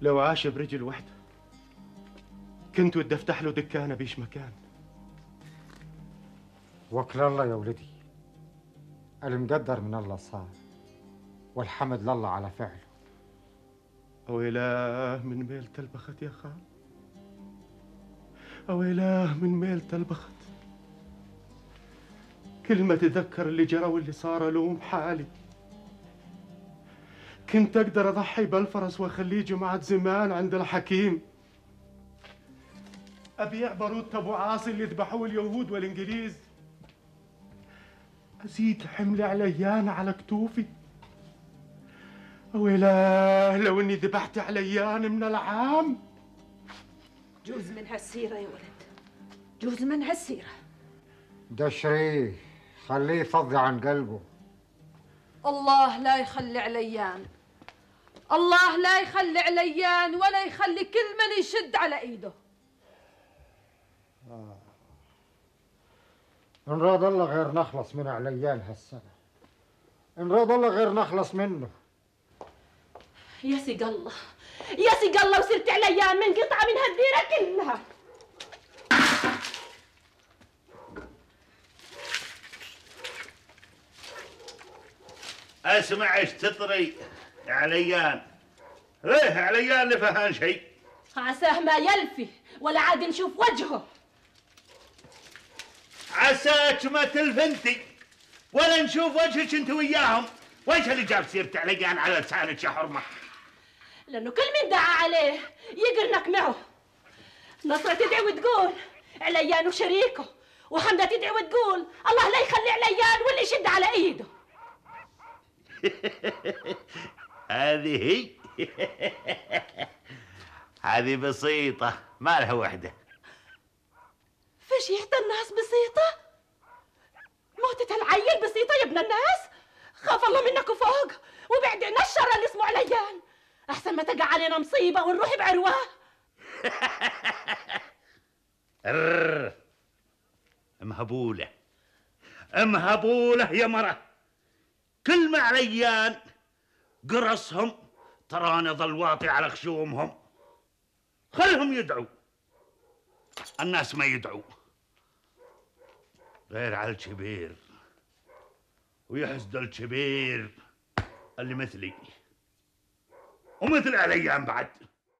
لو عاش برجل وحده كنت ودي افتح له دكانه بيش مكان. وكل الله يا ولدي، المقدر من الله صار، والحمد لله على فعله. أويلاه من ميل تلبخت يا خال، أويلاه من ميل تلبخت. كل ما تذكر اللي جرى واللي صار ألوم حالي. كنت أقدر أضحي بالفرس وأخليه جماعة زمان عند الحكيم، أبيع بارود أبو عاصي اللي ذبحوه اليهود والإنجليز، أزيد حملي عليان على كتوفي. ويلاه لو إني ذبحت عليان من العام. جوز من هالسيرة يا ولد، جوز من هالسيرة. دشريه خليه يفضي عن قلبه. الله لا يخلي عليان، الله لا يخلي عليان ولا يخلي كل من يشد على إيده. إن راد الله غير نخلص من عليان هالسنة، إن راد الله غير نخلص منه. يا سيق الله، يا سيق الله، وصرت عليان من قطعة من هالديرة كلها. اسمعش تطري عليان، ليه عليان لفهان شيء؟ عساه ما يلفي ولا عاد نشوف وجهه. عساك ما تلفنتي ولا نشوف وجهك انت وياهم. وجه اللي جاب سيرة عليان على لسانك يا حرمه؟ لانه كل من دعا عليه يقرنك معه. نصرة تدعي وتقول عليان وشريكه، وحمده تدعي وتقول الله لا يخلي عليان واللي يشد على ايده. هذه هي. هذه بسيطة ما لها وحدة. فشيحة الناس بسيطة؟ موتة العيل بسيطة يا ابن الناس؟ خاف الله منك وفوق، وبعد عنا الشر اللي اسمه عليان. أحسن ما تقع علينا مصيبة ونروح بعرواه. مهبولة، مهبولة يا مرة. كل ما عليان قرصهم تراني ظل واطي على خشومهم. خلهم يدعوا، الناس ما يدعوا غير على الكبير، ويحسد الكبير اللي مثلي ومثل عليان بعد.